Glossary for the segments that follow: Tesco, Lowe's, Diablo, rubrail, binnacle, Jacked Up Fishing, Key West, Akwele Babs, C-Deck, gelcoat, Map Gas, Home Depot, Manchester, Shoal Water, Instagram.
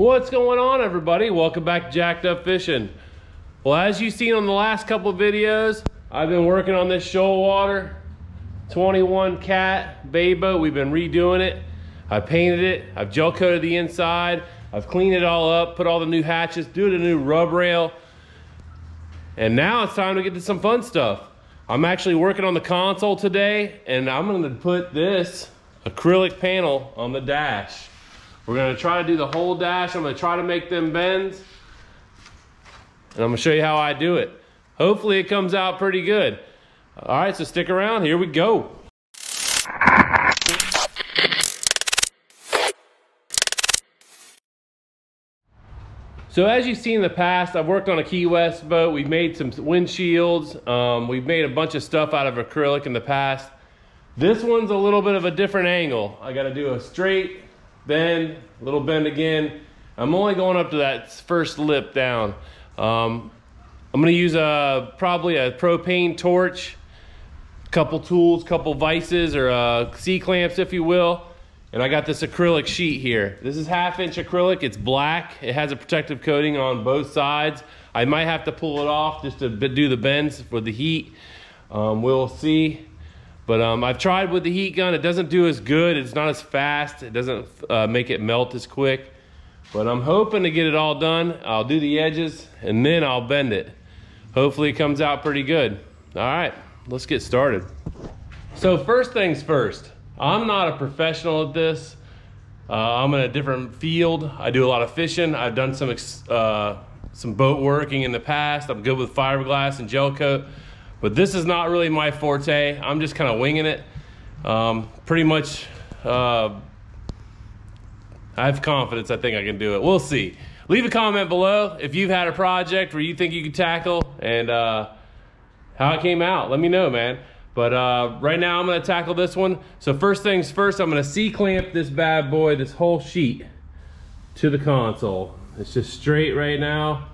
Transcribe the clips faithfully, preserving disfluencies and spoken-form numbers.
What's going on, everybody? Welcome back to Jacked Up Fishing. Well, as you've seen on the last couple of videos, I've been working on this Shoal Water twenty-one cat bay boat. We've been redoing it. I painted it, I've gel coated the inside, I've cleaned it all up, put all the new hatches, do the new rub rail, and now it's time to get to some fun stuff. I'm actually working on the console today, and I'm going to put this acrylic panel on the dash. We're gonna try to do the whole dash. I'm gonna try to make them bends. And I'm gonna show you how I do it. Hopefully it comes out pretty good. All right, so stick around, here we go. So as you've seen in the past, I've worked on a Key West boat. We've made some windshields. Um, we've made a bunch of stuff out of acrylic in the past. This one's a little bit of a different angle. I gotta do a straight, bend, little bend again. I'm only going up to that first lip down. Um, I'm gonna use a, probably a propane torch, couple tools, couple vices, or uh, C-clamps, if you will. And I got this acrylic sheet here. This is half inch acrylic, it's black. It has a protective coating on both sides. I might have to pull it off just to do the bends with the heat. Um, we'll see. But um, I've tried with the heat gun. It doesn't do as good. It's not as fast. It doesn't uh, make it melt as quick. But I'm hoping to get it all done. I'll do the edges and then I'll bend it. Hopefully it comes out pretty good. All right, let's get started. So first things first, I'm not a professional at this. Uh, I'm in a different field. I do a lot of fishing. I've done some, uh, some boat working in the past. I'm good with fiberglass and gel coat. But this is not really my forte. I'm just kind of winging it. Um, pretty much, uh, I have confidence I think I can do it. We'll see. Leave a comment below if you've had a project where you think you could tackle and uh, how it came out. Let me know, man. But uh, right now I'm gonna tackle this one. So first things first, I'm gonna C-clamp this bad boy, this whole sheet, to the console. It's just straight right now,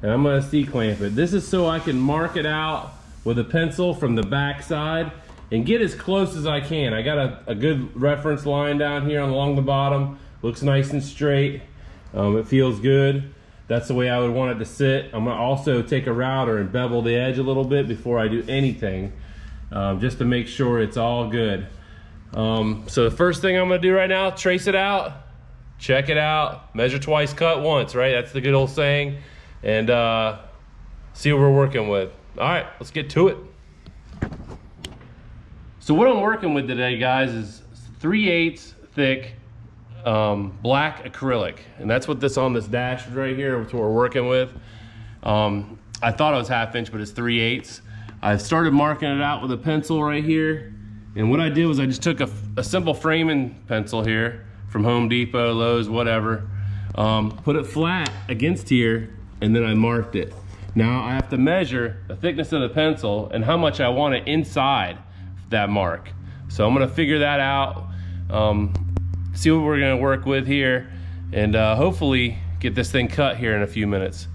and I'm gonna C-clamp it. This is so I can mark it out with a pencil from the back side and get as close as I can. I got a, a good reference line down here along the bottom. Looks nice and straight. Um, it feels good. That's the way I would want it to sit. I'm gonna also take a router and bevel the edge a little bit before I do anything, um, just to make sure it's all good. Um, so the first thing I'm gonna do right now, trace it out, check it out, measure twice, cut once, right? That's the good old saying. And uh, see what we're working with. All right, let's get to it. So what I'm working with today, guys, is three eighths thick um, black acrylic. And that's what this on this dash right here, which we're working with. Um, I thought it was half inch, but it's three eighths. I started marking it out with a pencil right here. And what I did was I just took a, a simple framing pencil here from Home Depot, Lowe's, whatever, um, put it flat against here, and then I marked it. Now I have to measure the thickness of the pencil and how much I want it inside that mark. So I'm gonna figure that out, um, see what we're gonna work with here, and uh, hopefully get this thing cut here in a few minutes.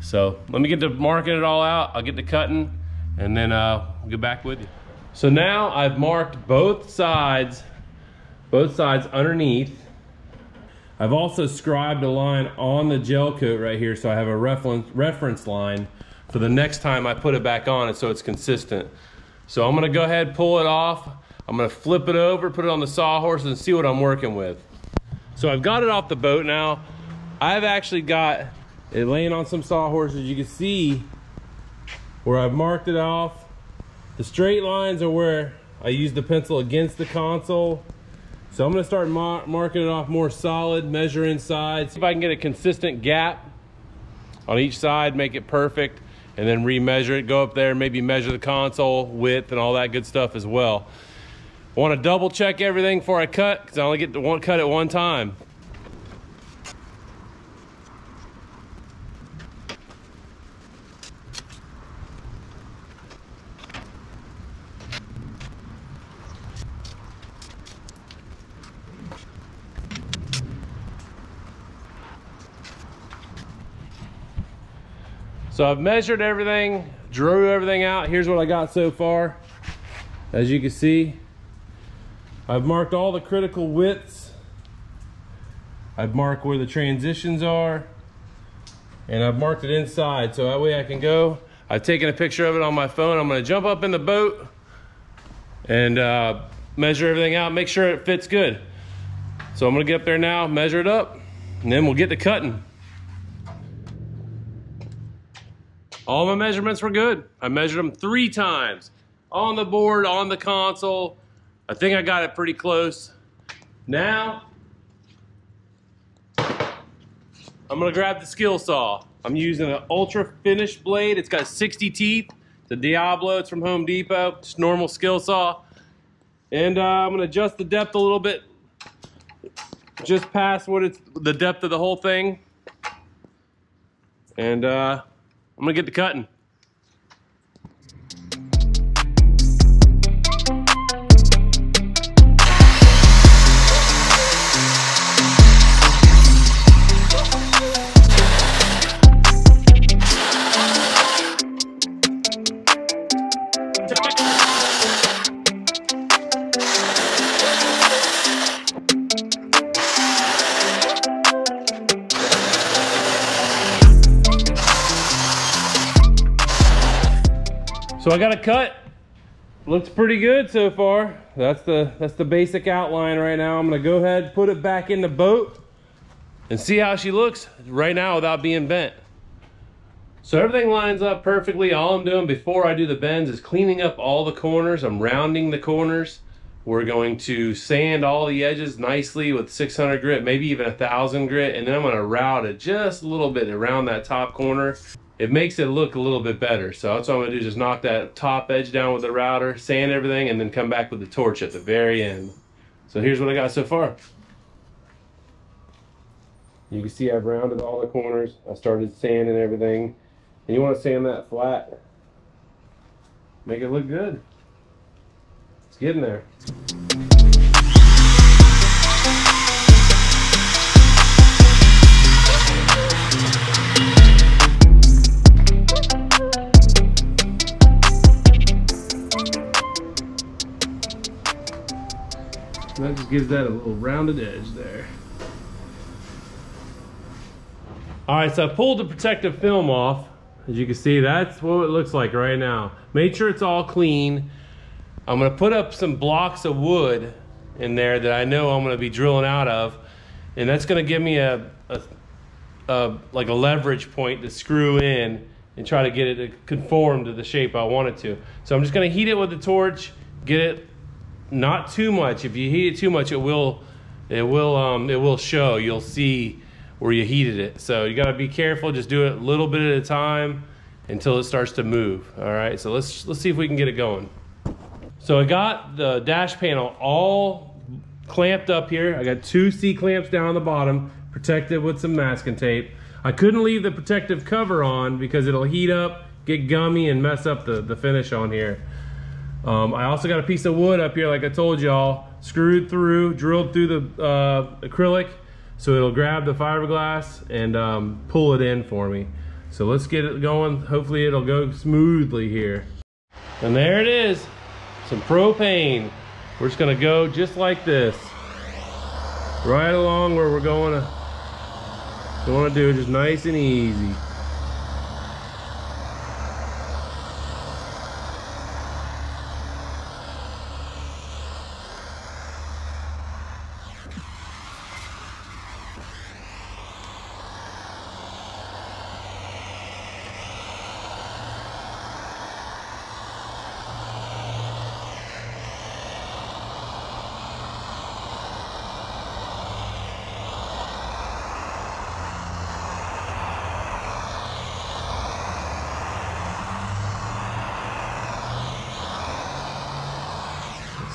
So let me get to marking it all out, I'll get to cutting, and then uh, we'll get back with you. So now I've marked both sides, both sides underneath. I've also scribed a line on the gel coat right here, so I have a reference reference line for the next time I put it back on it so it's consistent. So I'm gonna go ahead, pull it off. I'm gonna flip it over, put it on the sawhorse and see what I'm working with. So I've got it off the boat now. I've actually got it laying on some sawhorses. You can see where I've marked it off. The straight lines are where I used the pencil against the console. So I'm gonna start mar marking it off more solid, measure inside, see if I can get a consistent gap on each side, make it perfect, and then re-measure it, go up there, maybe measure the console width and all that good stuff as well. I wanna double check everything before I cut, because I only get to one cut at one time. So I've measured everything, drew everything out. Here's what I got so far. As you can see, I've marked all the critical widths I've marked where the transitions are, and I've marked it inside so that way I can go. I've taken a picture of it on my phone. I'm going to jump up in the boat and uh, measure everything out, make sure it fits good. So I'm going to get up there now, measure it up, and then we'll get to cutting. All my measurements were good. I measured them three times. On the board, on the console. I think I got it pretty close. Now, I'm gonna grab the skill saw. I'm using an ultra finished blade. It's got sixty teeth. It's a Diablo, it's from Home Depot. Just normal skill saw. And uh, I'm gonna adjust the depth a little bit, just past what it's, the depth of the whole thing. And uh, I'm gonna get to cutting. So I got a cut, looks pretty good so far. That's the, that's the basic outline right now. I'm gonna go ahead, put it back in the boat and see how she looks right now without being bent. So everything lines up perfectly. All I'm doing before I do the bends is cleaning up all the corners. I'm rounding the corners. We're going to sand all the edges nicely with six hundred grit, maybe even one thousand grit, and then I'm gonna route it just a little bit around that top corner. It makes it look a little bit better. So that's what I'm gonna do, just knock that top edge down with the router, sand everything, and then come back with the torch at the very end. So here's what I got so far. You can see I've rounded all the corners. I started sanding everything. And you wanna sand that flat. Make it look good. It's getting there. That just gives that a little rounded edge there. All right, so I pulled the protective film off. As you can see, that's what it looks like right now. Made sure it's all clean. I'm gonna put up some blocks of wood in there that I know I'm gonna be drilling out of. And that's gonna give me a, a, a like a leverage point to screw in and try to get it to conform to the shape I want it to. So I'm just gonna heat it with the torch, get it. Not too much. If you heat it too much, it will, it will, um, it will show. You'll see where you heated it. So you gotta be careful. Just do it a little bit at a time until it starts to move. All right. So let's let's see if we can get it going. So I got the dash panel all clamped up here. I got two C clamps down the bottom, protected with some masking tape. I couldn't leave the protective cover on because it'll heat up, get gummy, and mess up the the finish on here. Um, I also got a piece of wood up here, like I told y'all, screwed through, drilled through the uh, acrylic, so it'll grab the fiberglass and um, pull it in for me. So let's get it going. Hopefully it'll go smoothly here. And there it is, some propane. We're just gonna go just like this, right along where we're going to, we wanna do it just nice and easy.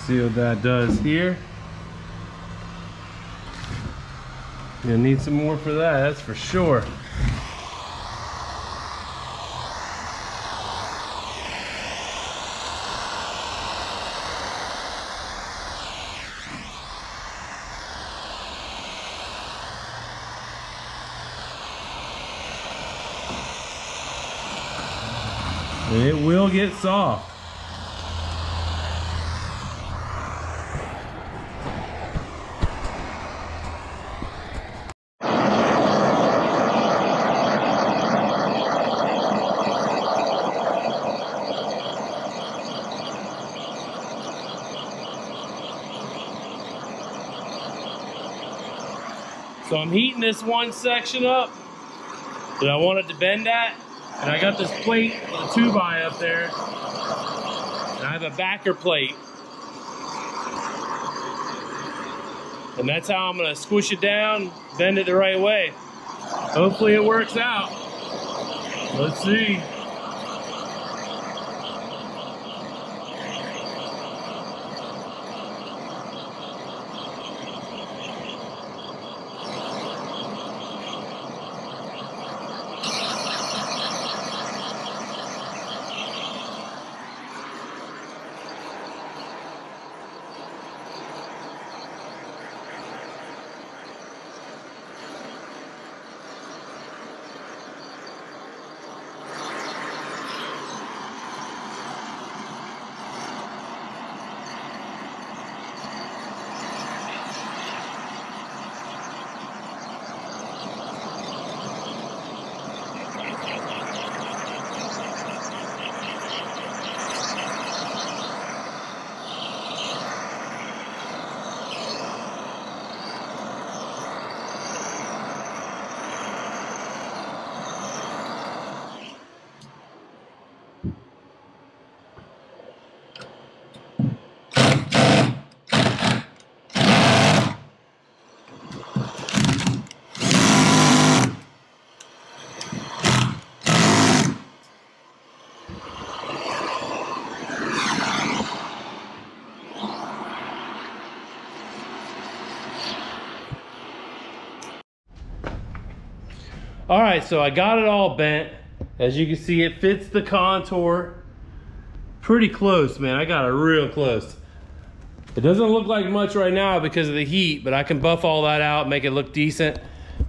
See what that does here. You'll need some more for that, that's for sure. And it will get soft. So I'm heating this one section up that I wanted to bend at, and I got this plate with a two by up there, and I have a backer plate, and that's how I'm gonna squish it down, bend it the right way. Hopefully it works out. Let's see. All right, so I got it all bent. As you can see, it fits the contour pretty close, man. I got it real close. It doesn't look like much right now because of the heat, but I can buff all that out, make it look decent.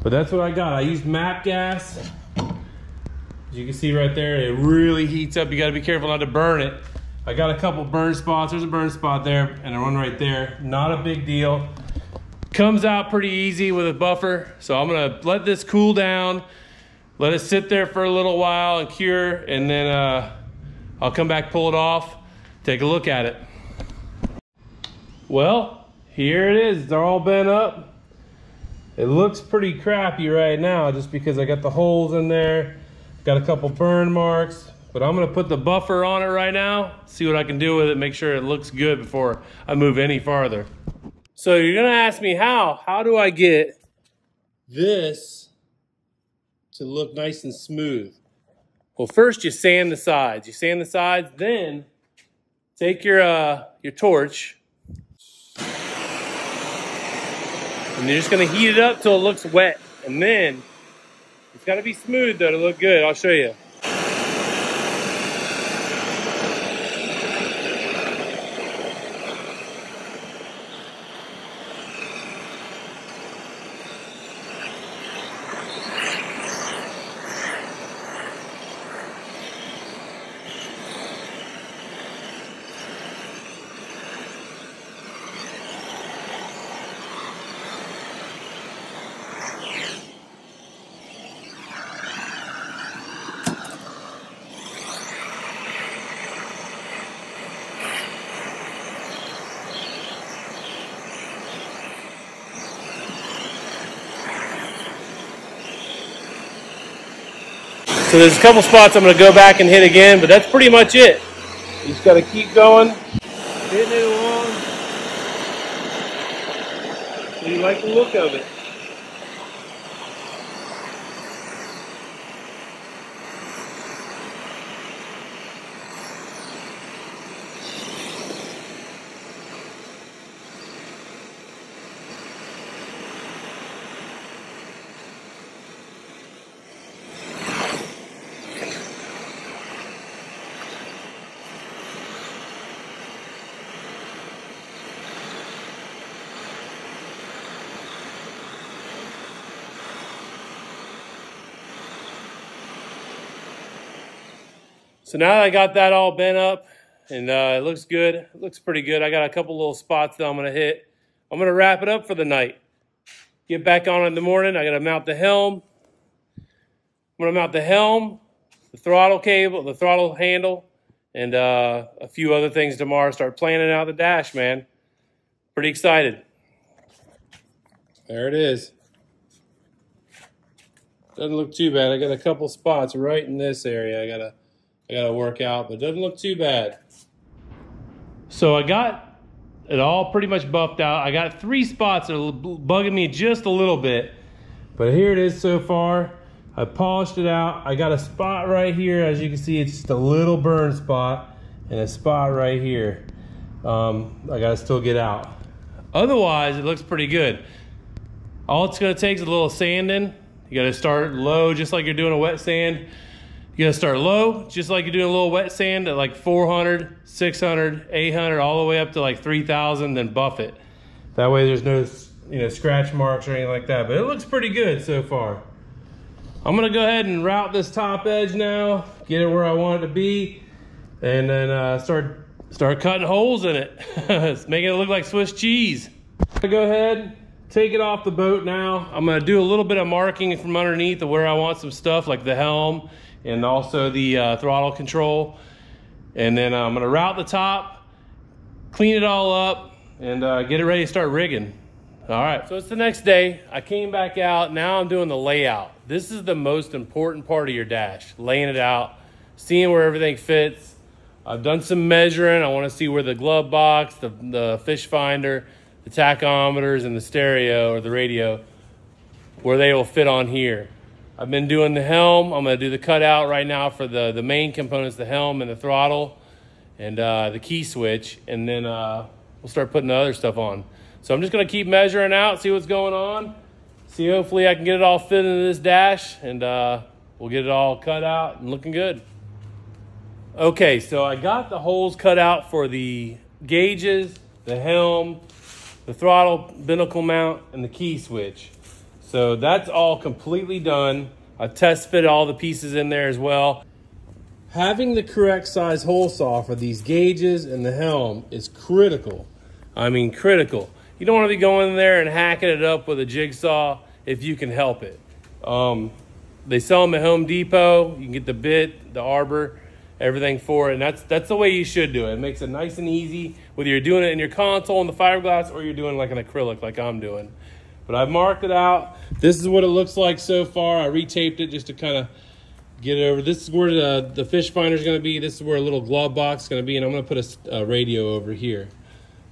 But that's what I got. I used Map Gas. As you can see right there, it really heats up. You gotta be careful not to burn it. I got a couple burn spots. There's a burn spot there and a one right there. Not a big deal. Comes out pretty easy with a buffer. So I'm gonna let this cool down, let it sit there for a little while and cure, and then uh, I'll come back, pull it off, take a look at it. Well, here it is, they're all bent up. It looks pretty crappy right now just because I got the holes in there, got a couple burn marks, but I'm gonna put the buffer on it right now, see what I can do with it, make sure it looks good before I move any farther. So you're gonna ask me how? How do I get this to look nice and smooth? Well, first you sand the sides. You sand the sides, then take your uh, your torch, and you're just gonna heat it up till it looks wet. And then it's gotta be smooth though to look good. I'll show you. So there's a couple spots I'm going to go back and hit again, but that's pretty much it. You just got to keep going, hitting it along, so you like the look of it. So now that I got that all bent up and uh, it looks good, it looks pretty good. I got a couple little spots that I'm gonna hit. I'm gonna wrap it up for the night. Get back on in the morning. I gotta mount the helm. I'm gonna mount the helm, the throttle cable, the throttle handle, and uh, a few other things tomorrow. Start planning out the dash, man. Pretty excited. There it is. Doesn't look too bad. I got a couple spots right in this area I gotta I gotta work out, but it doesn't look too bad. So I got it all pretty much buffed out. I got three spots that are bugging me just a little bit, but here it is so far. I polished it out. I got a spot right here, as you can see, it's just a little burn spot, and a spot right here. Um, I gotta still get out. Otherwise, it looks pretty good. All it's gonna take is a little sanding. You gotta start low, just like you're doing a wet sand. You gotta start low, just like you're doing a little wet sand at like four hundred, six hundred, eight hundred, all the way up to like three thousand, then buff it. That way there's no, you know, scratch marks or anything like that, but it looks pretty good so far. I'm gonna go ahead and route this top edge now, get it where I want it to be, and then uh, start start cutting holes in it. It's making it look like Swiss cheese. I'm gonna go ahead, take it off the boat now. I'm gonna do a little bit of marking from underneath of where I want some stuff, like the helm and also the uh, throttle control. And then uh, I'm gonna route the top, clean it all up, and uh, get it ready to start rigging. All right, so it's the next day. I came back out, now I'm doing the layout. This is the most important part of your dash, laying it out, seeing where everything fits. I've done some measuring. I want to see where the glove box, the, the fish finder, the tachometers, and the stereo or the radio, where they will fit on here. I've been doing the helm. I'm going to do the cutout right now for the, the main components, the helm and the throttle and uh, the key switch, and then uh, we'll start putting the other stuff on. So I'm just going to keep measuring out, see what's going on. See, hopefully I can get it all fit into this dash, and uh, we'll get it all cut out and looking good. Okay, so I got the holes cut out for the gauges, the helm, the throttle binnacle mount, and the key switch. So that's all completely done. I test fit all the pieces in there as well. Having the correct size hole saw for these gauges and the helm is critical. I mean, critical. You don't want to be going in there and hacking it up with a jigsaw if you can help it. Um, they sell them at Home Depot. You can get the bit, the arbor, everything for it. And that's that's the way you should do it. It makes it nice and easy, whether you're doing it in your console in the fiberglass or you're doing like an acrylic like I'm doing. But I've marked it out. This is what it looks like so far. I retaped it just to kind of get it over. This is where the, the fish finder is going to be. This is where a little glove box is going to be. And I'm going to put a, a radio over here.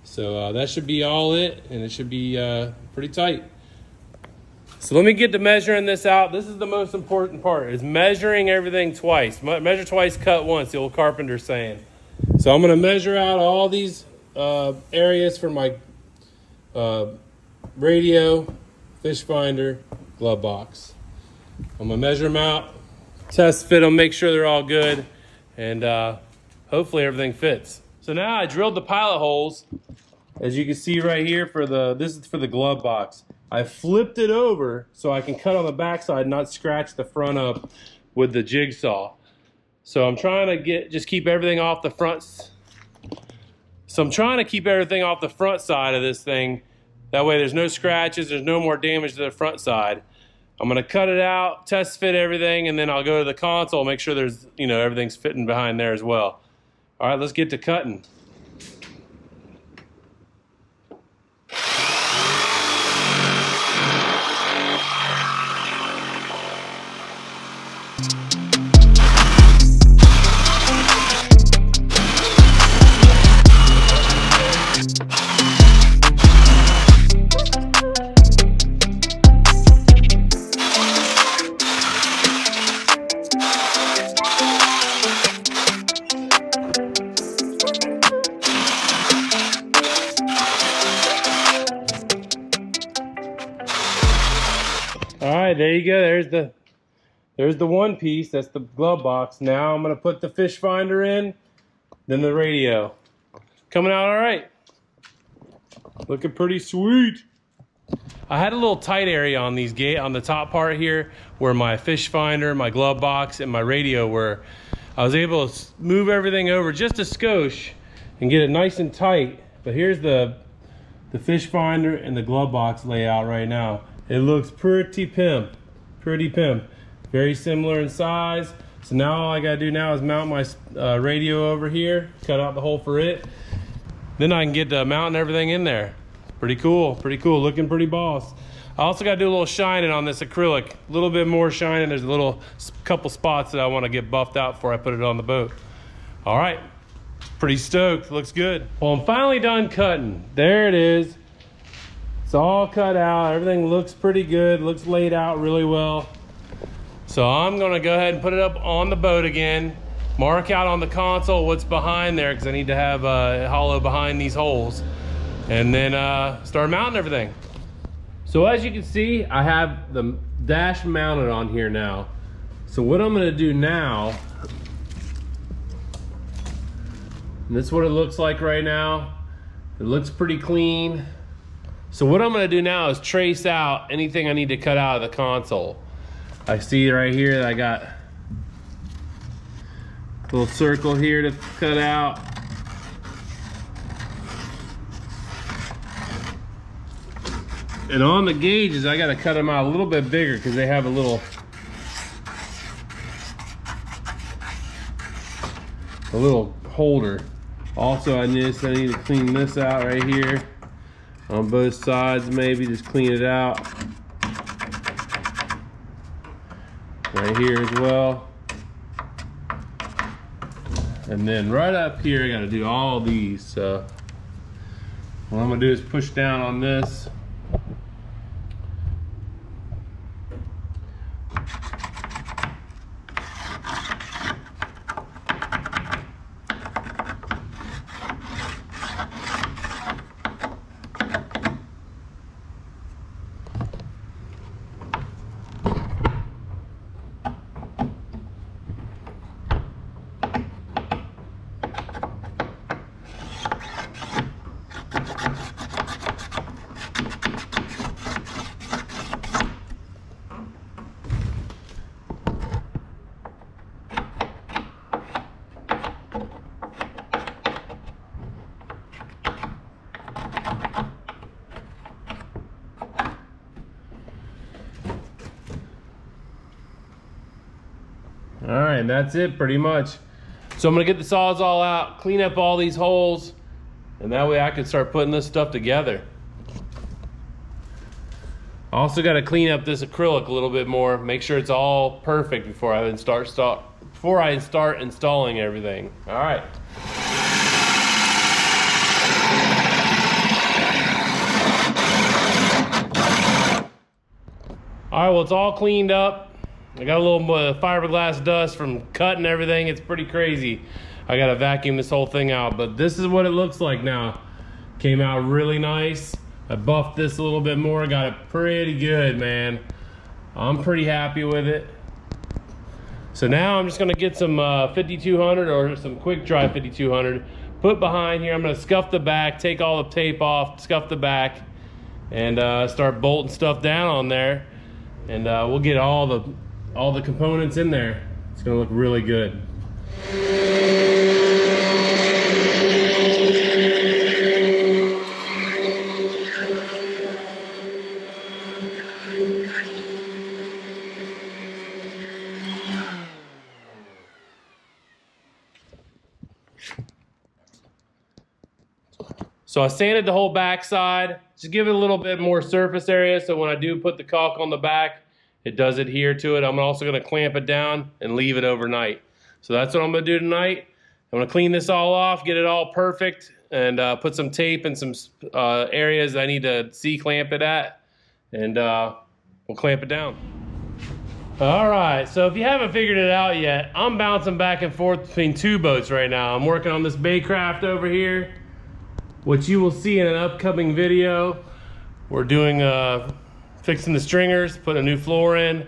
So uh, that should be all it, and it should be uh, pretty tight. So let me get to measuring this out. This is the most important part, is measuring everything twice. Me measure twice, cut once, the old carpenter saying. So I'm going to measure out all these uh, areas for my uh, radio, fish finder, glove box. I'm going to measure them out, test fit them, make sure they're all good, and uh, hopefully everything fits. So now I drilled the pilot holes, as you can see right here for the, this is for the glove box. I flipped it over so I can cut on the backside, not scratch the front up with the jigsaw. So I'm trying to get, just keep everything off the front. So I'm trying to keep everything off the front side of this thing. That way there's no scratches, there's no more damage to the front side. I'm gonna cut it out, test fit everything, and then I'll go to the console, make sure there's, you know, everything's fitting behind there as well. All right, let's get to cutting. There you go. There's the there's the one piece. That's the glove box. Now I'm gonna put the fish finder in, then the radio. Coming out all right. Looking pretty sweet. I had a little tight area on these gate on the top part here where my fish finder, my glove box, and my radio were. I was able to move everything over just a skosh and get it nice and tight. But here's the the fish finder and the glove box layout right now. It looks pretty pimp, pretty pimp. Very similar in size. So now all I gotta do now is mount my uh, radio over here, cut out the hole for it. Then I can get to mounting everything in there. Pretty cool, pretty cool, looking pretty boss. I also gotta do a little shining on this acrylic. A little bit more shining. There's a little couple spots that I wanna get buffed out before I put it on the boat. All right, pretty stoked, looks good. Well, I'm finally done cutting. There it is. It's all cut out. Everything looks pretty good, looks laid out really well. So I'm gonna go ahead and put it up on the boat again. Mark out on the console what's behind there because I need to have a hollow behind these holes. And then uh, start mounting everything. So as you can see, I have the dash mounted on here now. So what I'm gonna do now, and this is what it looks like right now. It looks pretty clean. So what I'm gonna do now is trace out anything I need to cut out of the console. I see right here that I got a little circle here to cut out. And on the gauges, I gotta cut them out a little bit bigger because they have a little, a little holder. Also, I noticed I need to clean this out right here. On both sides, maybe just clean it out. Right here as well. And then right up here, I gotta do all these. So what I'm gonna do is push down on this. And that's it pretty much. So I'm gonna get the saws all out, clean up all these holes, and that way I can start putting this stuff together. I also gotta clean up this acrylic a little bit more, make sure it's all perfect before I start, start, before I start installing everything. All right. All right, well, it's all cleaned up. I got a little uh, fiberglass dust from cutting everything. It's pretty crazy. I gotta vacuum this whole thing out, but this is what it looks like now. Came out really nice. I buffed this a little bit more. Got it pretty good, man. I'm pretty happy with it. So now I'm just gonna get some uh, fifty-two hundred or some quick dry fifty-two hundred, put behind here. I'm gonna scuff the back, take all the tape off, scuff the back, and uh, start bolting stuff down on there. And uh, we'll get all the all the components in there. It's gonna look really good. So I sanded the whole back side, just give it a little bit more surface area so when I do put the caulk on the back, it does adhere to it. I'm also gonna clamp it down and leave it overnight. So that's what I'm gonna do tonight. I'm gonna clean this all off, get it all perfect, and uh, put some tape in some uh, areas I need to C-clamp it at, and uh, we'll clamp it down. All right, so if you haven't figured it out yet, I'm bouncing back and forth between two boats right now. I'm working on this Baycraft over here, which you will see in an upcoming video. We're doing a fixing the stringers, put a new floor in.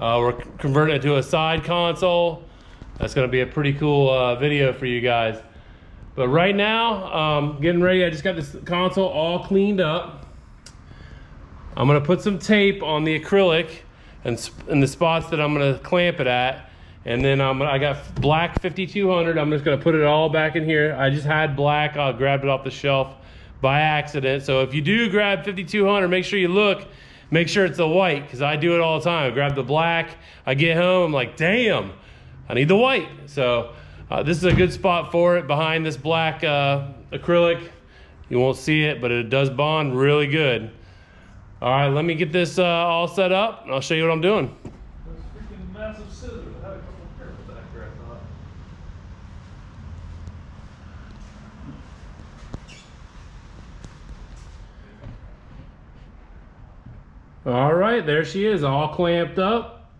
Uh, we're converting it to a side console. That's gonna be a pretty cool uh, video for you guys. But right now, um, getting ready, I just got this console all cleaned up. I'm gonna put some tape on the acrylic and in the spots that I'm gonna clamp it at. And then I'm, I got black fifty-two hundred. I'm just gonna put it all back in here. I just had black, I grabbed it off the shelf by accident. So if you do grab fifty-two hundred, make sure you look. Make sure it's the white, because I do it all the time. I grab the black, I get home, I'm like, damn, I need the white. So uh, this is a good spot for it, behind this black uh, acrylic. You won't see it, but it does bond really good. All right, let me get this uh, all set up, and I'll show you what I'm doing. Those freaking massive scissors. I had a couple of pairs back there, I thought. All right, there she is, all clamped up,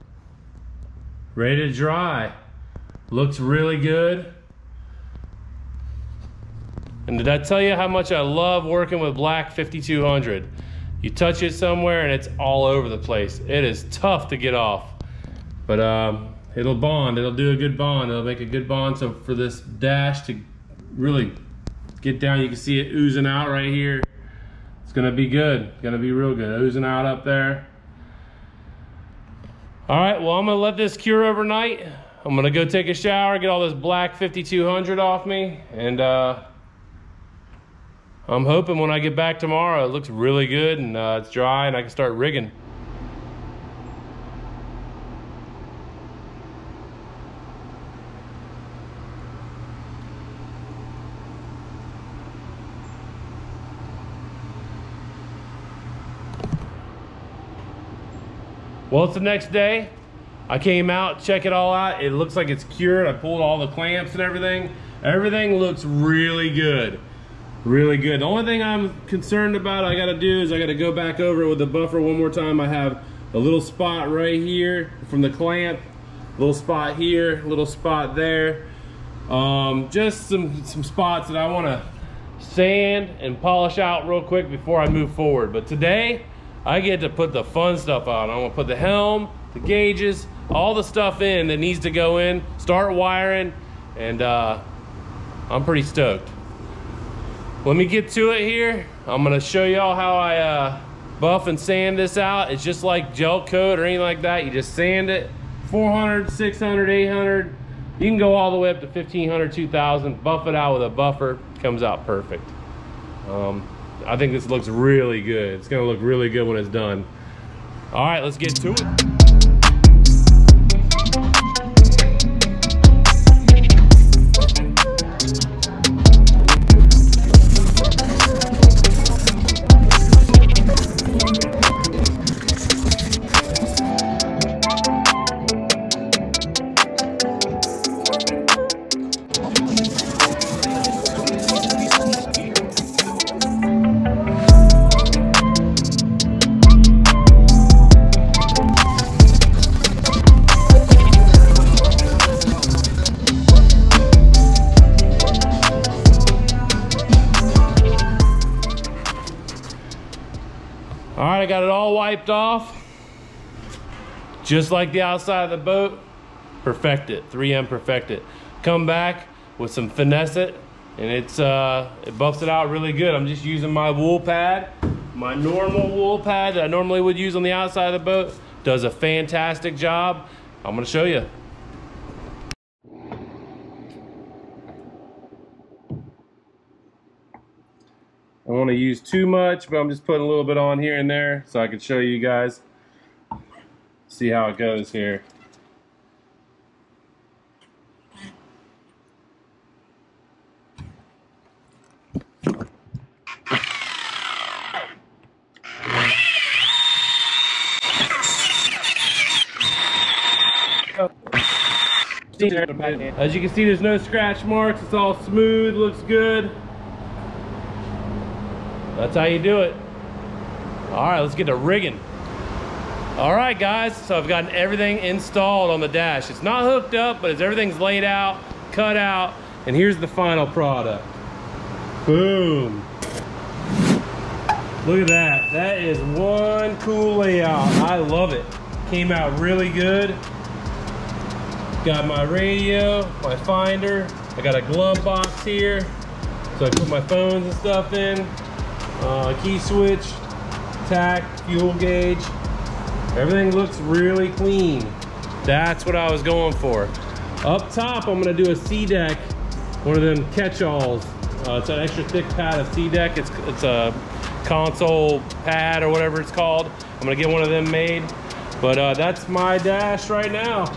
ready to dry. Looks really good. And did I tell you how much I love working with black fifty-two hundred? You touch it somewhere and it's all over the place. It is tough to get off, but um, it'll bond. It'll do a good bond. It'll make a good bond. So for this dash to really get down, you can see it oozing out right here. It's gonna be good, gonna be real good. Oozing out up there. All right, well, I'm gonna let this cure overnight. I'm gonna go take a shower, get all this black fifty-two hundred off me, and uh, I'm hoping when I get back tomorrow, it looks really good and uh, it's dry and I can start rigging. Well, it's the next day. I came out, check it all out. It looks like it's cured. I pulled all the clamps and everything. Everything looks really good. Really good. The only thing I'm concerned about I gotta do is I gotta go back over with the buffer one more time. I have a little spot right here from the clamp, little spot here, little spot there. Um, just some, some spots that I wanna sand and polish out real quick before I move forward. But today, I get to put the fun stuff on. I'm gonna put the helm, the gauges, all the stuff in that needs to go in, start wiring, and uh, I'm pretty stoked. Let me get to it here. I'm gonna show y'all how I uh, buff and sand this out. It's just like gel coat or anything like that. You just sand it, four hundred, six hundred, eight hundred. You can go all the way up to fifteen hundred, two thousand, buff it out with a buffer, comes out perfect. Um, I think this looks really good. It's gonna look really good when it's done. All right, let's get to it. I got it all wiped off, just like the outside of the boat. Perfect it, three M perfect it. Come back with some finesse it, and it's uh, it buffs it out really good. I'm just using my wool pad, my normal wool pad that I normally would use on the outside of the boat. Does a fantastic job. I'm gonna show you. I don't want to use too much, but I'm just putting a little bit on here and there so I can show you guys. See how it goes here. As you can see, there's no scratch marks. It's all smooth, looks good. That's how you do it. All right, let's get to rigging. All right, guys, so I've gotten everything installed on the dash. It's not hooked up, but it's, everything's laid out, cut out, and here's the final product. Boom. Look at that. That is one cool layout. I love it. Came out really good. Got my radio, my finder. I got a glove box here, so I put my phones and stuff in. Uh, key switch, tack, fuel gauge. Everything looks really clean. That's what I was going for. Up top, I'm gonna do a C-Deck, one of them catch-alls. Uh, it's an extra thick pad of C-Deck. It's, it's a console pad or whatever it's called. I'm gonna get one of them made. But uh, that's my dash right now.